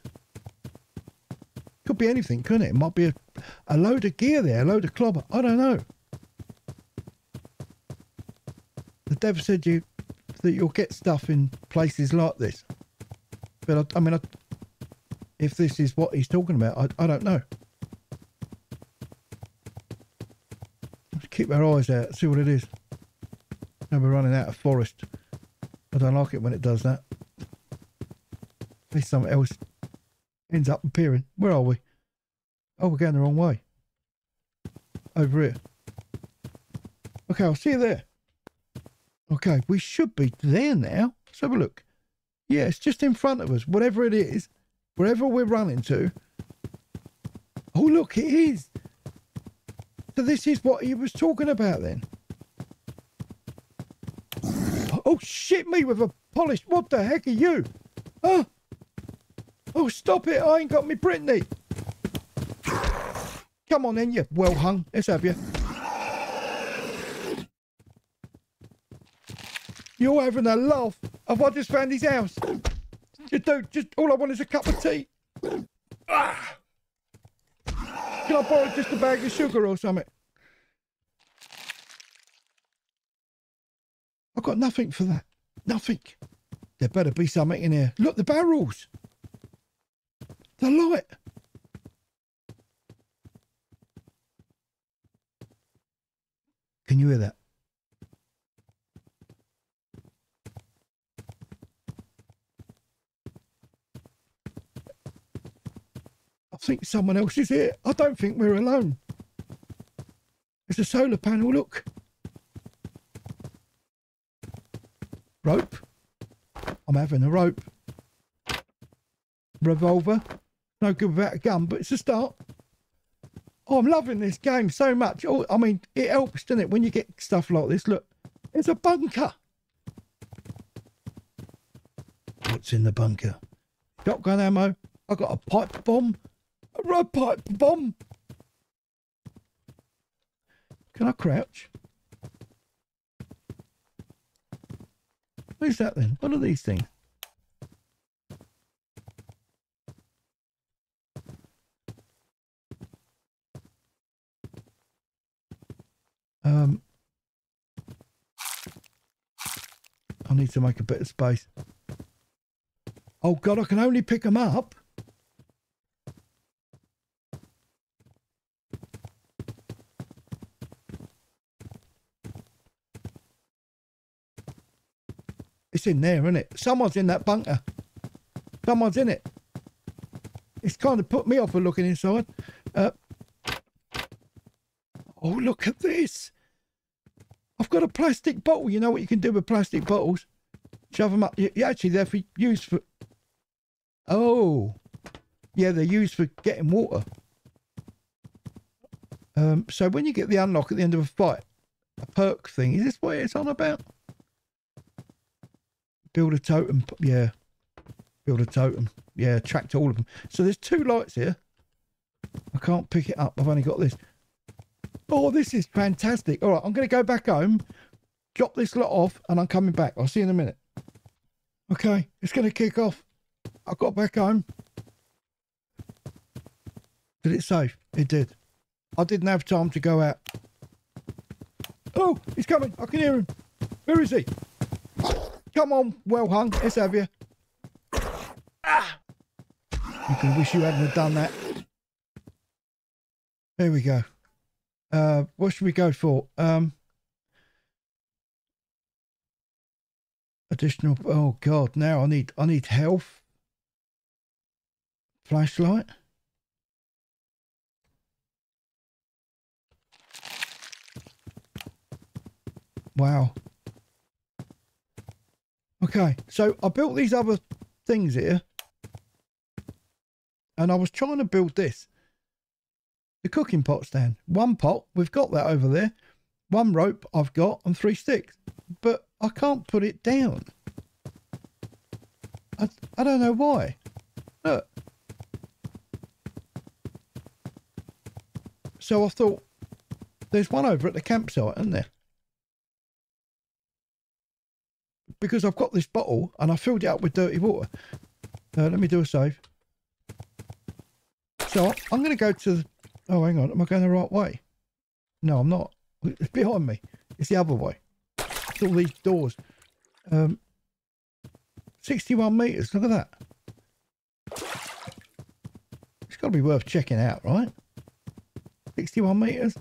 Could be anything, couldn't it? It might be a, a load of gear there, a load of clobber. I don't know. The dev said you that you'll get stuff in places like this. But, I, I mean... I, if this is what he's talking about, I, I don't know. Let's keep our eyes out, see what it is. Now we're running out of forest. I don't like it when it does that. At least something else ends up appearing. Where are we? Oh, we're going the wrong way. Over here. Okay, I'll see you there. Okay, we should be there now. Let's have a look. Yeah, it's just in front of us. Whatever it is, wherever we're running to. Oh, look, it is. So this is what he was talking about then. Oh, shit me with a polish. What the heck are you? Huh? Oh, stop it. I ain't got me Brittany. Come on then, you well hung. Let's have you. You're having a laugh. Have I just found his house? You dude, just all I want is a cup of tea. Ah. Can I borrow just a bag of sugar or something? I've got nothing for that. Nothing. There better be something in here. Look, the barrels. The light. Can you hear that? I think someone else is here. I don't think we're alone. There's a solar panel, look. Rope. I'm having a rope. Revolver. No good without a gun, but it's a start. Oh, I'm loving this game so much. Oh, I mean, it helps, doesn't it, when you get stuff like this. Look, it's a bunker. What's in the bunker? Shotgun ammo. I got a pipe bomb. A pipe bomb. Can I crouch? What is that then? What are these things? Um, I need to make a bit of space. Oh God, I can only pick them up. It's in there, isn't it? Someone's in that bunker. Someone's in it. It's kind of put me off of looking inside. Uh, oh, look at this. I've got a plastic bottle. You know what you can do with plastic bottles? Shove them up. You're actually there for use for... Oh. Yeah, they're used for getting water. Um, so when you get the unlock at the end of a fight, a perk thing, is this what it's on about? Build a totem, yeah. Build a totem, yeah. Attract all of them. So there's two lights here. I can't pick it up. I've only got this. Oh, this is fantastic. All right, I'm going to go back home, drop this lot off, and I'm coming back. I'll see you in a minute. Okay, it's going to kick off. I got back home. Did it save? It did. I didn't have time to go out. Oh, he's coming. I can hear him. Where is he? Come on, well hung, let's have you. Ah. You can wish you hadn't have done that. There we go. Uh, what should we go for? Um, additional. Oh God! Now I need I need health. Flashlight. Wow. Okay, so I built these other things here, and I was trying to build this. The cooking pot stand. One pot, we've got that over there. One rope I've got and three sticks, but I can't put it down. I, I don't know why. Look. So I thought, there's one over at the campsite, isn't there? Because I've got this bottle and I filled it up with dirty water. Uh, let me do a save. So I'm going to go to... The, oh, hang on. Am I going the right way? No, I'm not. It's behind me. It's the other way. It's all these doors. Um, sixty-one metres. Look at that. It's got to be worth checking out, right? sixty-one metres.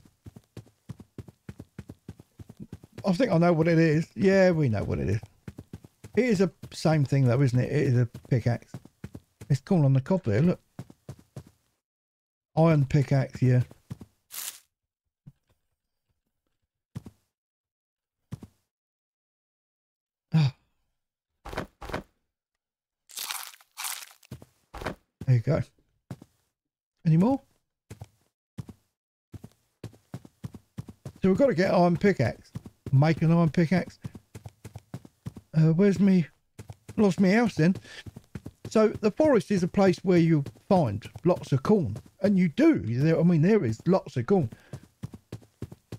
I think I know what it is. Yeah, we know what it is. It is the same thing though, isn't it? It is a pickaxe. It's calling on the copper here, look. Iron pickaxe, yeah. Ah. There you go. Any more? So we've got to get iron pickaxe. Make an iron pickaxe. Uh, where's me? Lost me house then. So the forest is a place where you find lots of corn, and you do. I mean, there is lots of corn.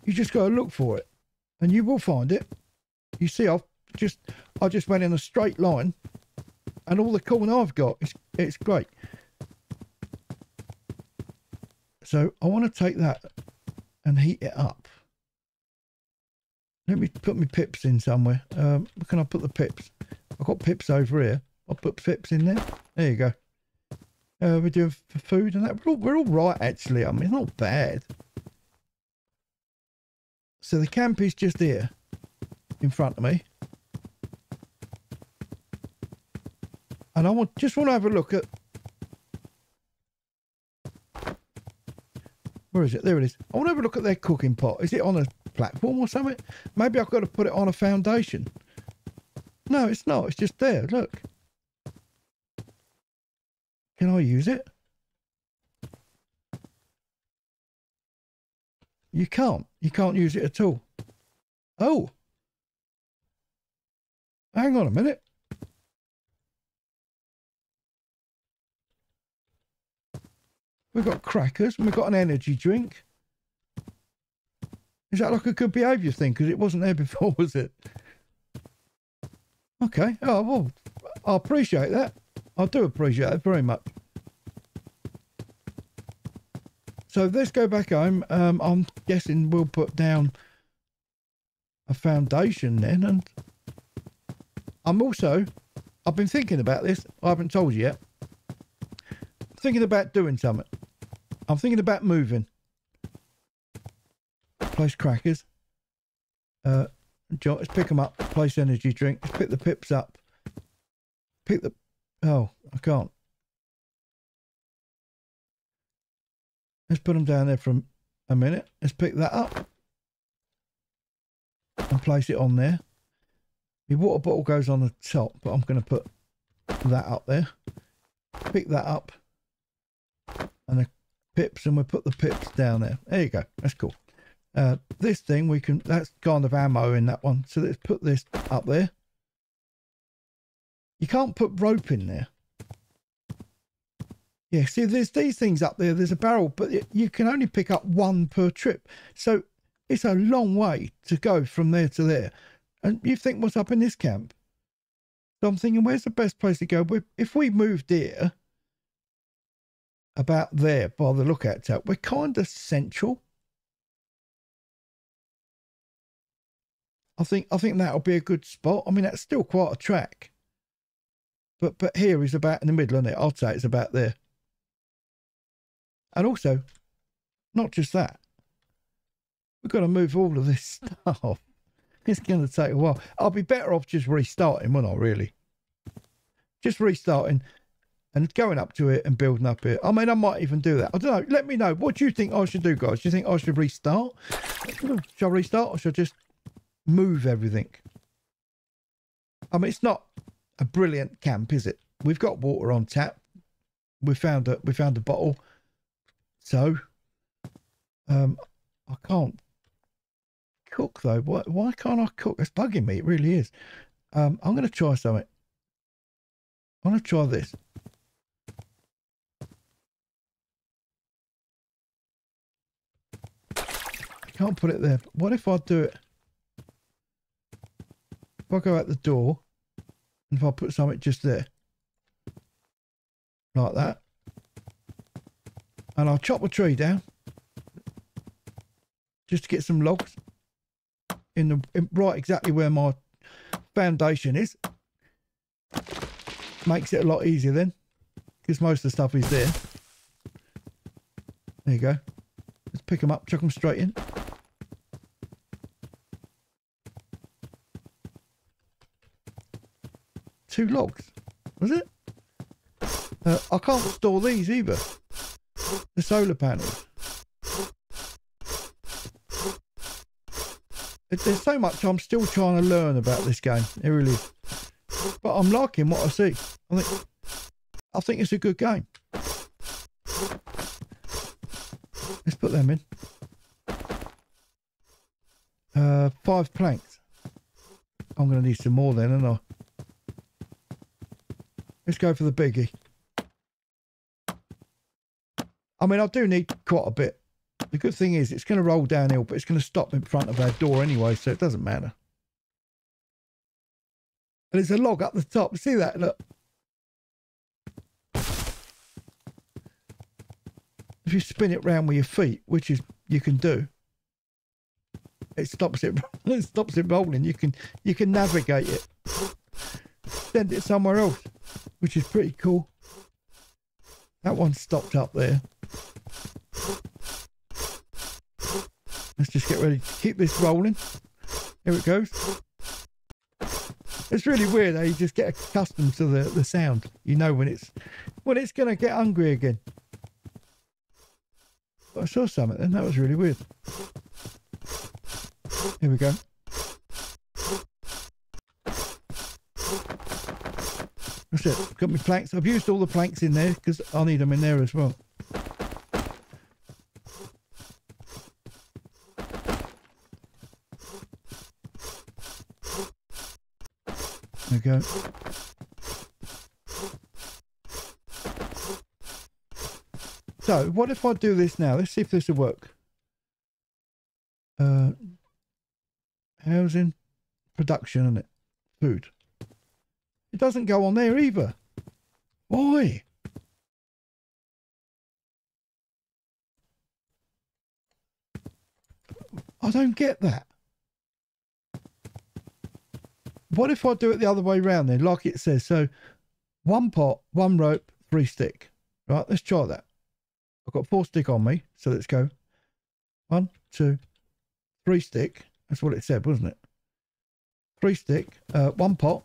You just got to look for it, and you will find it. You see, I've just I just went in a straight line, and all the corn I've got, it's it's great. So I want to take that and heat it up. Let me put my pips in somewhere. Um, where can I put the pips? I've got pips over here. I'll put pips in there. There you go. Uh, we do for food and that. We're all, we're all right, actually. I mean, it's not bad. So the camp is just here in front of me. And I want, just want to have a look at... Where is it? There it is. I want to have a look at their cooking pot. Is it on a... platform or something? Maybe I've got to put it on a foundation. No, it's not. It's just there. Look. Can I use it? You can't. You can't use it at all. Oh. Hang on a minute. We've got crackers and we've got an energy drink. Is that like a good behaviour thing? Because it wasn't there before, was it? Okay. Oh, well, I appreciate that. I do appreciate it very much. So let's go back home. Um, I'm guessing we'll put down a foundation then. And I'm also, I've been thinking about this. I haven't told you yet. I'm thinking about doing something. I'm thinking about moving. Place crackers. Uh, let's pick them up. Place energy drink. Let's pick the pips up. Pick the... Oh, I can't. Let's put them down there for a minute. Let's pick that up. And place it on there. Your water bottle goes on the top, but I'm going to put that up there. Pick that up. And the pips, and we'll put the pips down there. There you go. That's cool. Uh, this thing we can, that's kind of ammo in that one. So let's put this up there. You can't put rope in there. Yeah, see there's these things up there. There's a barrel, but it, you can only pick up one per trip. So it's a long way to go from there to there. And you think what's up in this camp? So I'm thinking where's the best place to go? If we moved here, about there by the lookout tower, we're kind of central. I think I think that'll be a good spot. I mean, that's still quite a track. But but here is about in the middle, isn't it? I'll say it's about there. And also, not just that. We've got to move all of this stuff. It's going to take a while. I'll be better off just restarting, won't I, really? Just restarting and going up to it and building up it. I mean, I might even do that. I don't know. Let me know. What do you think I should do, guys? Do you think I should restart? Should I restart or should I just move everything? I mean, it's not a brilliant camp, is it? We've got water on tap. We found a, we found a bottle. So, um, I can't cook, though. Why, why can't I cook? It's bugging me. It really is. Um, I'm going to try something. I'm going to try this. I can't put it there. What if I do it? If I go out the door, and if I put something just there, like that, and I'll chop a tree down just to get some logs in the in, right exactly where my foundation is. Makes it a lot easier then, because most of the stuff is there. There you go. Let's pick them up, chuck them straight in. Two logs, was it? Uh, I can't store these either. The solar panels. There's so much I'm still trying to learn about this game. It really is. But I'm liking what I see. I think, I think it's a good game. Let's put them in. Uh, five planks. I'm going to need some more then, aren't I? Let's go for the biggie. I mean, I do need quite a bit. The good thing is it's going to roll downhill, but it's going to stop in front of our door anyway, so it doesn't matter. And there's a log up the top. See that? Look. If you spin it round with your feet, which is you can do, it stops it. It stops it rolling. You can you can navigate it. Send it somewhere else, which is pretty cool. That one stopped up there. Let's just get ready to keep this rolling. Here it goes. It's really weird how you just get accustomed to the, the sound. You know when it's when it's going to get hungry again. But I saw something then. That was really weird. Here we go. That's it. Got my planks. I've used all the planks in there because I need them in there as well. There we go. So, what if I do this now? Let's see if this will work. Uh, housing, production, isn't it? Food. It doesn't go on there either. Why? I don't get that. What if I do it the other way around then, like it says? So, one pot, one rope, three stick. Right, let's try that. I've got four stick on me, so let's go. One, two, three stick. That's what it said, wasn't it? Three stick, uh, one pot.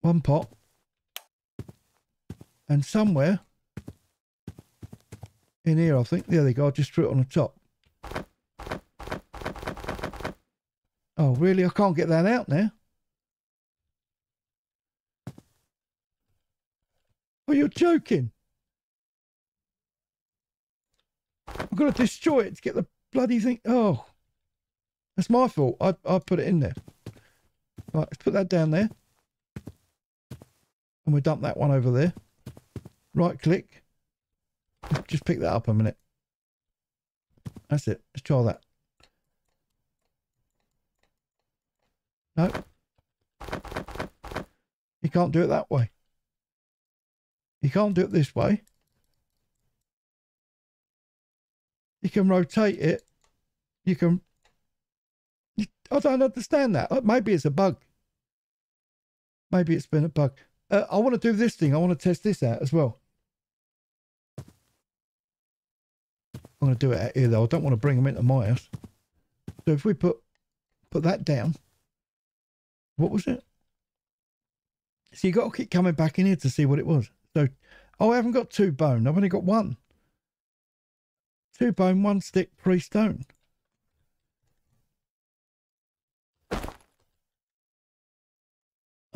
One pot. And somewhere in here, I think. There they go. I just threw it on the top. Oh, really? I can't get that out now. Oh, you're joking. I've got to destroy it to get the bloody thing. Oh, that's my fault. I, I put it in there. Right, let's put that down there. And we dump that one over there. Right click. Just pick that up a minute. That's it. Let's try that. No. You can't do it that way. You can't do it this way. You can rotate it. You can... I don't understand that. Maybe it's a bug. Maybe it's been a bug. uh, I want to do this thing. I want to test this out as well. I'm going to do it out here though. I don't want to bring them into my house. So if we put put that down, what was it? So you got to keep coming back in here to see what it was. So, oh, I haven't got two bone. I've only got one. Two bone, one stick, three stone.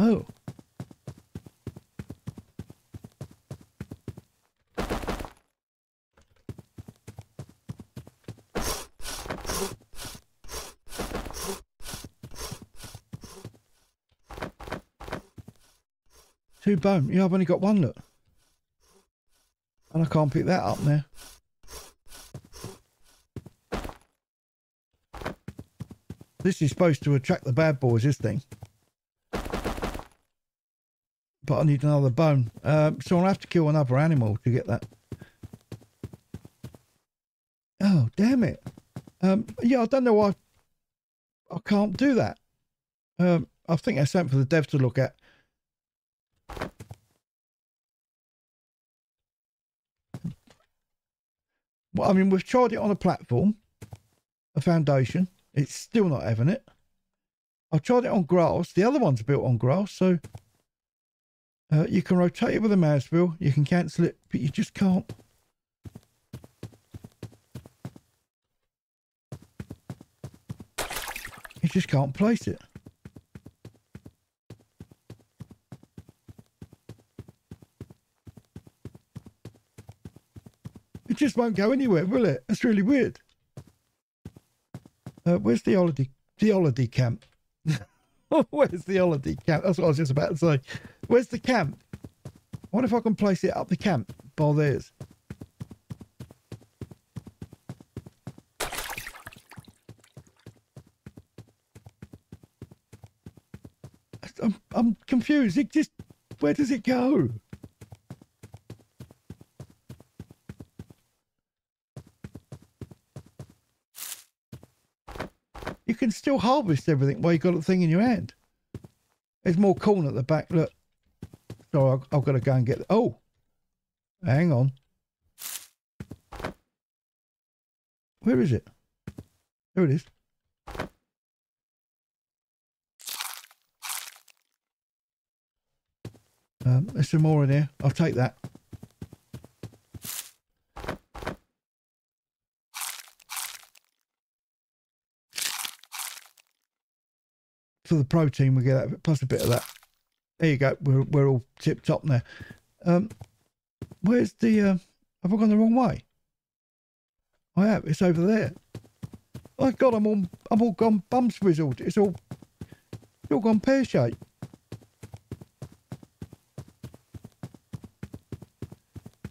Oh. Two bone. Yeah, I've only got one, look. And I can't pick that up now. This is supposed to attract the bad boys, this thing. But I need another bone. Um, so I'll have to kill another animal to get that. Oh, damn it. Um, yeah, I don't know why I, I can't do that. Um, I think that's something for the devs to look at. Well, I mean, we've tried it on a platform, a foundation. It's still not having it. I've tried it on grass. The other one's built on grass, so... Uh, you can rotate it with a mouse wheel. You can cancel it, but you just can't. You just can't place it. It just won't go anywhere, will it? That's really weird. Uh, where's the holiday? The holiday camp. Where's the holiday camp? That's what I was just about to say. Where's the camp? I wonder if I can place it up the camp. Well, there's. I'm, I'm confused. It just, where does it go? You can still harvest everything while you've got the thing in your hand. There's more corn at the back. Look. Sorry, I've, I've got to go and get... Oh! Hang on. Where is it? There it is. Um, there's some more in here. I'll take that. For the protein, we get that, plus a bit of that. There you go. We're, we're all tip top now. Um, where's the... Uh, have I gone the wrong way? I have. It's over there. Oh, God, I'm all, I'm all gone bum swizzled. It's all, it's all gone pear-shaped.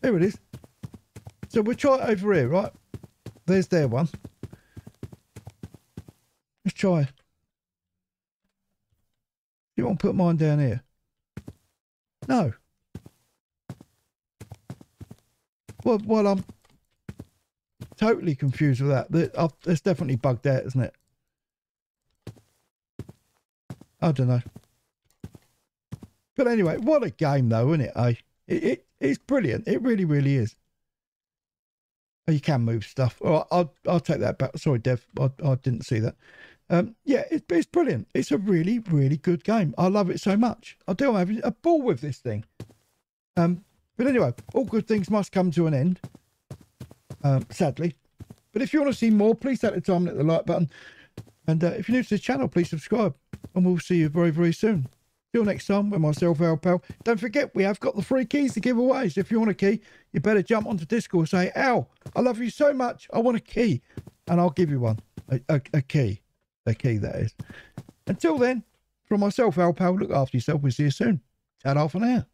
There it is. So we'll try it over here, right? There's their one. Let's try it. You want to put mine down here? No. Well, well, I'm totally confused with that. It's definitely bugged out, isn't it? I don't know. But anyway, what a game, though, isn't it? Eh? It, it it's brilliant. It really, really is. Oh, you can move stuff. All right, I'll I'll take that back. Sorry, Dev, I I didn't see that. Um, yeah, it, it's brilliant. It's a really, really good game. I love it so much. I do. I'm having a ball with this thing. Um, but anyway, all good things must come to an end, um, sadly. But if you want to see more, please take the time and hit the like button. And uh, if you're new to the channel, please subscribe. And we'll see you very, very soon. Till next time, with myself, Al Pal. Don't forget, we have got the free keys to give away. So if you want a key, you better jump onto Discord and say, Al, I love you so much. I want a key. And I'll give you one. A, a, a key. The key, that is. Until then, from myself, Al Pal, look after yourself. We'll see you soon. Ta-da for now.